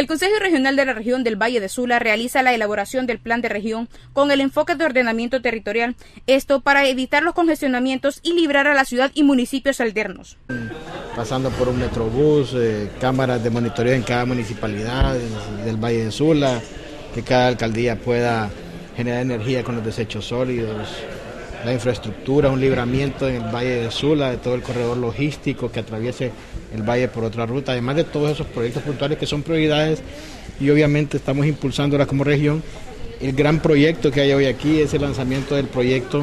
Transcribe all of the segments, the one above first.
El Consejo Regional de la Región del Valle de Sula realiza la elaboración del plan de región con el enfoque de ordenamiento territorial, esto para evitar los congestionamientos y librar a la ciudad y municipios alternos. Pasando por un metrobús, cámaras de monitoreo en cada municipalidad del Valle de Sula, que cada alcaldía pueda generar energía con los desechos sólidos, la infraestructura, un libramiento en el Valle de Sula, de todo el corredor logístico que atraviese el valle por otra ruta, además de todos esos proyectos puntuales que son prioridades y obviamente estamos impulsándolas como región. El gran proyecto que hay hoy aquí es el lanzamiento del proyecto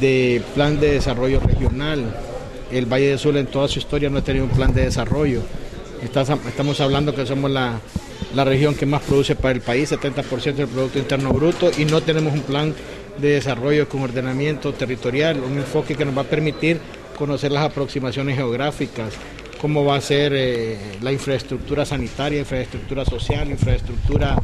de plan de desarrollo regional. El Valle de Sula en toda su historia no ha tenido un plan de desarrollo. Estamos hablando que somos la región que más produce para el país, 70% del Producto Interno Bruto, y no tenemos un plan de desarrollo con ordenamiento territorial, un enfoque que nos va a permitir conocer las aproximaciones geográficas, cómo va a ser la infraestructura sanitaria, infraestructura social, infraestructura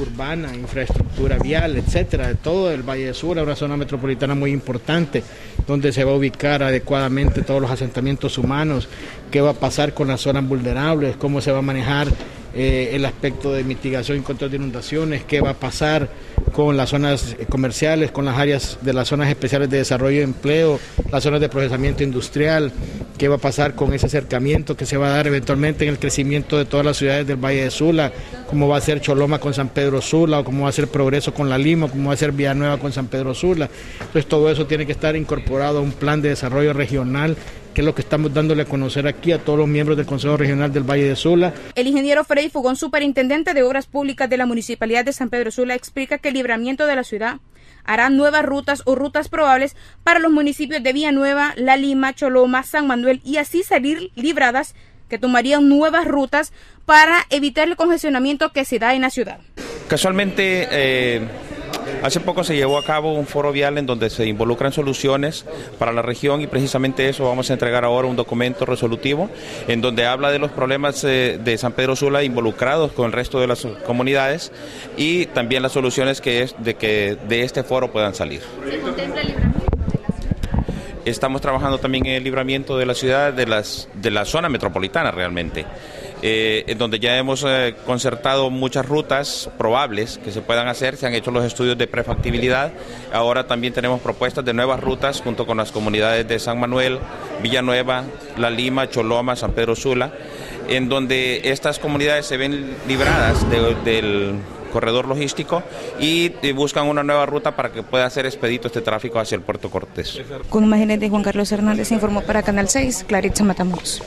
urbana, infraestructura vial, etcétera, de todo el Valle de Sula, una zona metropolitana muy importante, donde se va a ubicar adecuadamente todos los asentamientos humanos, qué va a pasar con las zonas vulnerables, cómo se va a manejar el aspecto de mitigación y control de inundaciones, qué va a pasar con las zonas comerciales, con las áreas de las zonas especiales de desarrollo y empleo, las zonas de procesamiento industrial, qué va a pasar con ese acercamiento que se va a dar eventualmente en el crecimiento de todas las ciudades del Valle de Sula, cómo va a ser Choloma con San Pedro Sula, o cómo va a ser Progreso con La Lima, o cómo va a ser Villanueva con San Pedro Sula. Entonces todo eso tiene que estar incorporado a un plan de desarrollo regional, que es lo que estamos dándole a conocer aquí a todos los miembros del Consejo Regional del Valle de Sula. El ingeniero Freddy Fugón, superintendente de Obras Públicas de la Municipalidad de San Pedro Sula, explica que el libramiento de la ciudad hará nuevas rutas o rutas probables para los municipios de Villanueva, La Lima, Choloma, San Manuel, y así salir libradas, que tomarían nuevas rutas para evitar el congestionamiento que se da en la ciudad. Casualmente, hace poco se llevó a cabo un foro vial en donde se involucran soluciones para la región, y precisamente eso vamos a entregar ahora, un documento resolutivo en donde habla de los problemas de San Pedro Sula involucrados con el resto de las comunidades y también las soluciones que de este foro puedan salir. ¿Se contempla el libramiento de la ciudad? Estamos trabajando también en el libramiento de la ciudad, de la zona metropolitana realmente. En donde ya hemos concertado muchas rutas probables que se puedan hacer, se han hecho los estudios de prefactibilidad, ahora también tenemos propuestas de nuevas rutas junto con las comunidades de San Manuel, Villanueva, La Lima, Choloma, San Pedro Sula, en donde estas comunidades se ven libradas del corredor logístico y buscan una nueva ruta para que pueda ser expedito este tráfico hacia el Puerto Cortés. Con imágenes de Juan Carlos Hernández, informó para Canal 6, Claritza Matamoros.